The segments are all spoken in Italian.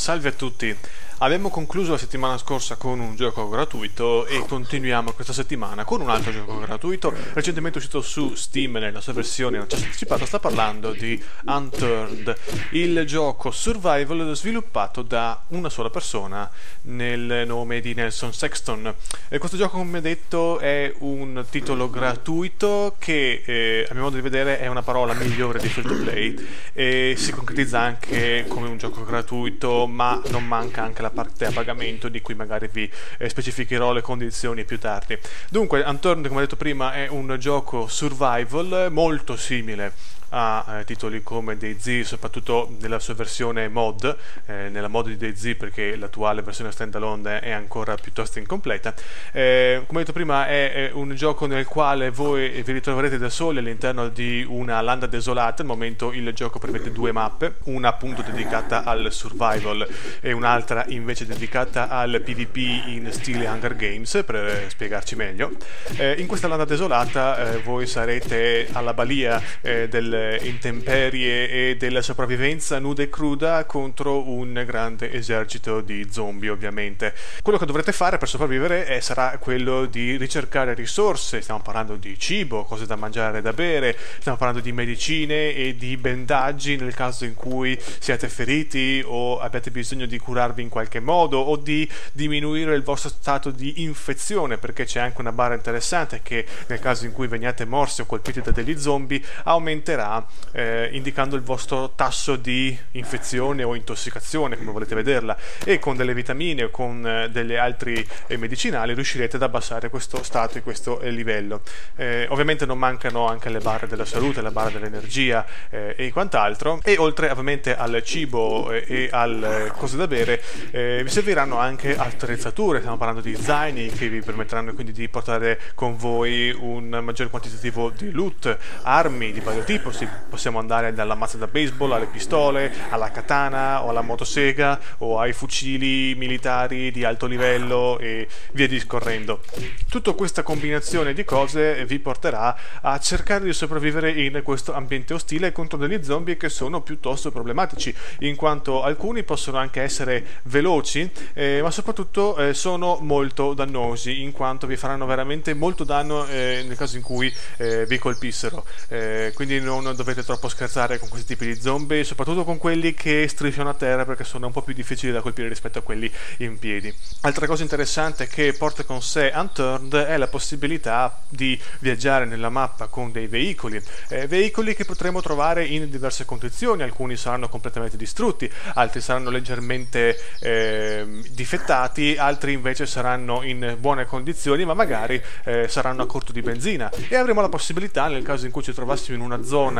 Salve a tutti, abbiamo concluso la settimana scorsa con un gioco gratuito e continuiamo questa settimana con un altro gioco gratuito recentemente uscito su Steam nella sua versione anticipata. Sta parlando di Unturned, il gioco survival sviluppato da una sola persona nel nome di Nelson Sexton. E questo gioco, come detto, è un titolo gratuito che a mio modo di vedere è una parola migliore di free to play e si concretizza anche come un gioco gratuito, ma non manca anche la parte a pagamento di cui magari vi specificherò le condizioni più tardi. Dunque, Unturned, come detto prima, è un gioco survival molto simile a titoli come DayZ, soprattutto nella sua versione mod, nella mod di DayZ, perché l'attuale versione standalone è ancora piuttosto incompleta. Come detto prima, è un gioco nel quale voi vi ritroverete da soli all'interno di una landa desolata. Al momento il gioco prevede due mappe, una appunto dedicata al survival e un'altra invece dedicata al PvP in stile Hunger Games, per spiegarci meglio. In questa landa desolata voi sarete alla balia del intemperie e della sopravvivenza nuda e cruda contro un grande esercito di zombie. Ovviamente quello che dovrete fare per sopravvivere sarà quello di ricercare risorse. Stiamo parlando di cibo, cose da mangiare e da bere, stiamo parlando di medicine e di bandaggi nel caso in cui siate feriti o abbiate bisogno di curarvi in qualche modo o di diminuire il vostro stato di infezione, perché c'è anche una barra interessante che nel caso in cui veniate morsi o colpiti da degli zombie aumenterà indicando il vostro tasso di infezione o intossicazione, come volete vederla, e con delle vitamine o con degli altri medicinali riuscirete ad abbassare questo stato e questo livello. Ovviamente non mancano anche le barre della salute, la barra dell'energia e quant'altro, e oltre ovviamente al cibo e alle cose da bere vi serviranno anche attrezzature. Stiamo parlando di zaini che vi permetteranno quindi di portare con voi un maggior quantitativo di loot, armi di vario tipo. Possiamo andare dalla mazza da baseball alle pistole, alla katana o alla motosega o ai fucili militari di alto livello e via discorrendo. Tutta questa combinazione di cose vi porterà a cercare di sopravvivere in questo ambiente ostile contro degli zombie che sono piuttosto problematici, in quanto alcuni possono anche essere veloci ma soprattutto sono molto dannosi, in quanto vi faranno veramente molto danno nel caso in cui vi colpissero. Quindi non dovete troppo scherzare con questi tipi di zombie, soprattutto con quelli che strisciano a terra, perché sono un po' più difficili da colpire rispetto a quelli in piedi. Altra cosa interessante che porta con sé Unturned è la possibilità di viaggiare nella mappa con dei veicoli, veicoli che potremo trovare in diverse condizioni. Alcuni saranno completamente distrutti, altri saranno leggermente difettati, altri invece saranno in buone condizioni ma magari saranno a corto di benzina, e avremo la possibilità, nel caso in cui ci trovassimo in una zona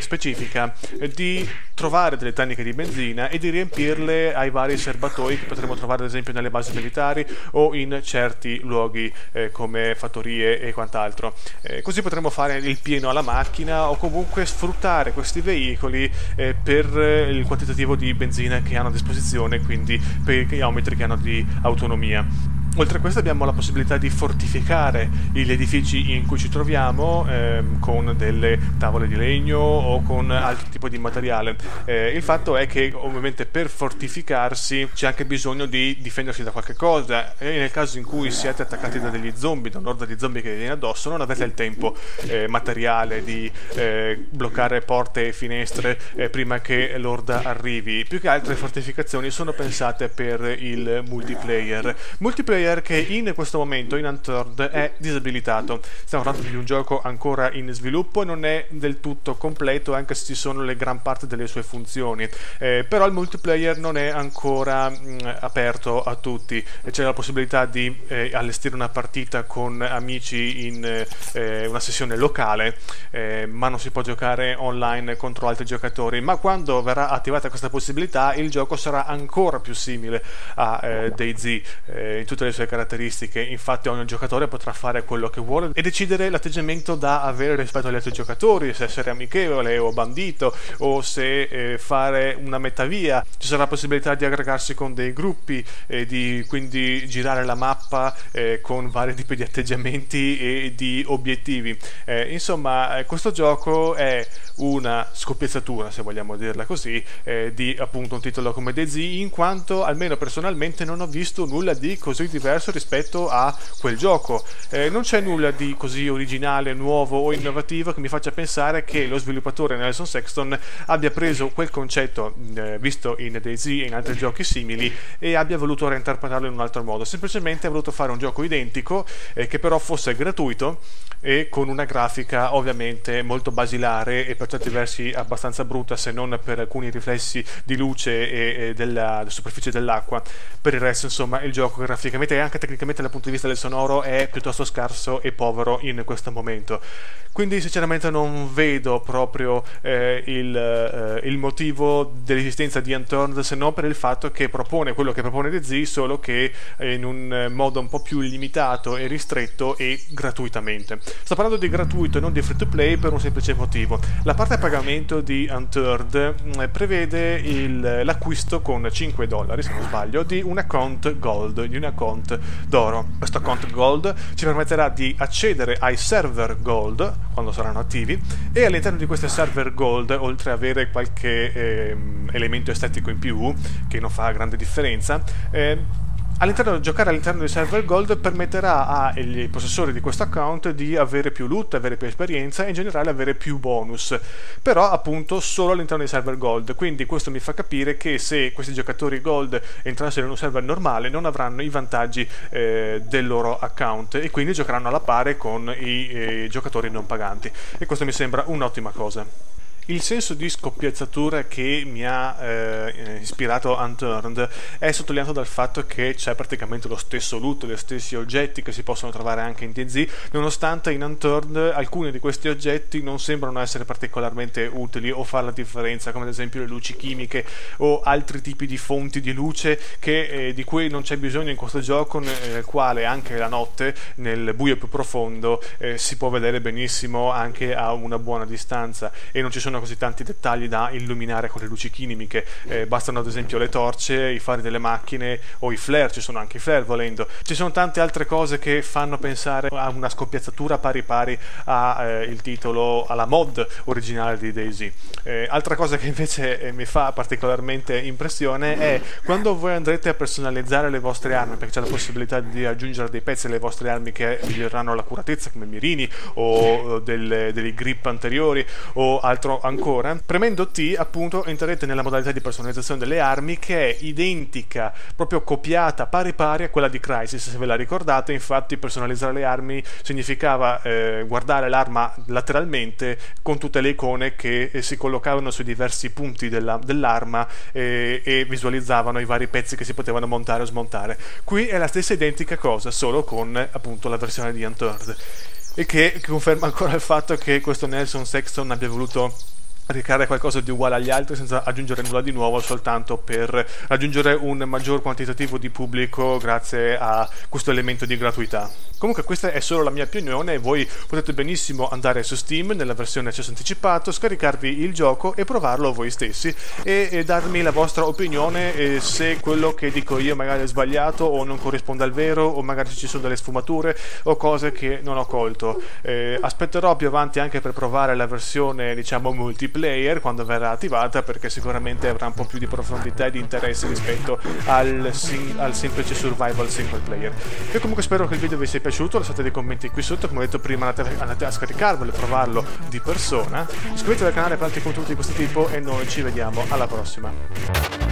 specifica, di trovare delle taniche di benzina e di riempirle ai vari serbatoi che potremo trovare ad esempio nelle basi militari o in certi luoghi come fattorie e quant'altro. Così potremo fare il pieno alla macchina o comunque sfruttare questi veicoli per il quantitativo di benzina che hanno a disposizione, quindi per gli chilometri che hanno di autonomia. Oltre a questo abbiamo la possibilità di fortificare gli edifici in cui ci troviamo con delle tavole di legno o con altro tipo di materiale. Il fatto è che ovviamente per fortificarsi c'è anche bisogno di difendersi da qualche cosa, e nel caso in cui siete attaccati da degli zombie, da un'orda di zombie che vi viene addosso, non avete il tempo materiale di bloccare porte e finestre prima che l'orda arrivi. Più che altre fortificazioni sono pensate per il multiplayer che in questo momento in Unturned è disabilitato. Stiamo parlando di un gioco ancora in sviluppo e non è del tutto completo, anche se ci sono le gran parte delle sue funzioni, però il multiplayer non è ancora aperto a tutti. C'è la possibilità di allestire una partita con amici in una sessione locale, ma non si può giocare online contro altri giocatori. Ma quando verrà attivata questa possibilità il gioco sarà ancora più simile a DayZ in tutte le sue caratteristiche, infatti ogni giocatore potrà fare quello che vuole e decidere l'atteggiamento da avere rispetto agli altri giocatori, se essere amichevole o bandito o se fare una metà via. Ci sarà la possibilità di aggregarsi con dei gruppi e di quindi girare la mappa con vari tipi di atteggiamenti e di obiettivi. Insomma, questo gioco è una scoppiezzatura, se vogliamo dirla così, di appunto un titolo come DayZ, in quanto almeno personalmente non ho visto nulla di così diverso rispetto a quel gioco. Non c'è nulla di così originale, nuovo o innovativo che mi faccia pensare che lo sviluppatore Nelson Sexton abbia preso quel concetto visto in DayZ e in altri giochi simili e abbia voluto reinterpretarlo in un altro modo. Semplicemente ha voluto fare un gioco identico che però fosse gratuito e con una grafica ovviamente molto basilare e per certi versi abbastanza brutta, se non per alcuni riflessi di luce e della superficie dell'acqua. Per il resto, insomma, il gioco graficamente e anche tecnicamente dal punto di vista del sonoro è piuttosto scarso e povero in questo momento. Quindi sinceramente non vedo proprio il motivo dell'esistenza di Unturned, se non per il fatto che propone quello che propone DayZ, solo che in un modo un po' più limitato e ristretto e gratuitamente. Sto parlando di gratuito e non di free to play per un semplice motivo: la parte a pagamento di Unturned prevede l'acquisto con $5, se non sbaglio, di un account gold, di un account d'oro. Questo account gold ci permetterà di accedere ai server gold quando saranno attivi, e all'interno di questi server gold, oltre ad avere qualche elemento estetico in più che non fa grande differenza, giocare all'interno di server gold permetterà ai possessori di questo account di avere più loot, avere più esperienza e in generale avere più bonus, però appunto solo all'interno di server gold. Quindi questo mi fa capire che se questi giocatori gold entrassero in un server normale non avranno i vantaggi del loro account e quindi giocheranno alla pari con i giocatori non paganti, e questo mi sembra un'ottima cosa. Il senso di scoppiezzatura che mi ha ispirato Unturned è sottolineato dal fatto che c'è praticamente lo stesso loot, gli stessi oggetti che si possono trovare anche in DayZ, nonostante in Unturned alcuni di questi oggetti non sembrano essere particolarmente utili o fare la differenza, come ad esempio le luci chimiche o altri tipi di fonti di luce di cui non c'è bisogno in questo gioco, nel quale anche la notte, nel buio più profondo, si può vedere benissimo anche a una buona distanza, e non ci sono così tanti dettagli da illuminare con le luci chimiche. Bastano ad esempio le torce, i fari delle macchine o i flare, ci sono anche i flare volendo. Ci sono tante altre cose che fanno pensare a una scoppiazzatura pari pari al titolo, alla mod originale di DayZ. Altra cosa che invece mi fa particolarmente impressione è quando voi andrete a personalizzare le vostre armi, perché c'è la possibilità di aggiungere dei pezzi alle vostre armi che miglioreranno l'accuratezza, come mirini o dei grip anteriori o altro ancora. Premendo T, appunto, entrerete nella modalità di personalizzazione delle armi, che è identica, proprio copiata pari pari a quella di Crysis, se ve la ricordate. Infatti personalizzare le armi significava guardare l'arma lateralmente con tutte le icone che si collocavano sui diversi punti dell'arma e visualizzavano i vari pezzi che si potevano montare o smontare. Qui è la stessa identica cosa, solo con appunto la versione di Unturned, e che conferma ancora il fatto che questo Nelson Sexton abbia voluto ricreare qualcosa di uguale agli altri senza aggiungere nulla di nuovo, soltanto per raggiungere un maggior quantitativo di pubblico grazie a questo elemento di gratuità. Comunque questa è solo la mia opinione, e voi potete benissimo andare su Steam nella versione accesso anticipato, scaricarvi il gioco e provarlo voi stessi e darmi la vostra opinione, e se quello che dico io magari è sbagliato o non corrisponde al vero, o magari ci sono delle sfumature o cose che non ho colto. Aspetterò più avanti anche per provare la versione, diciamo, multiplayer quando verrà attivata, perché sicuramente avrà un po' più di profondità e di interesse rispetto al semplice survival single player. Io comunque spero che il video vi sia piaciuto, lasciate dei commenti qui sotto, come ho detto prima andate a scaricarvelo e provarlo di persona, iscrivetevi al canale per altri contenuti di questo tipo e noi ci vediamo alla prossima.